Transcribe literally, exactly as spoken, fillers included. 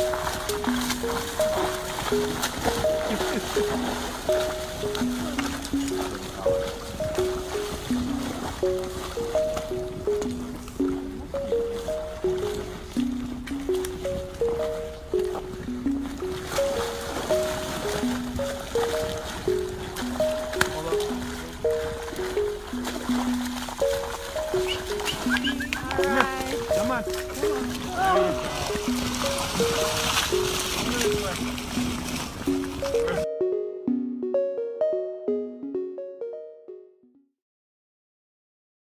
Come on. Come on.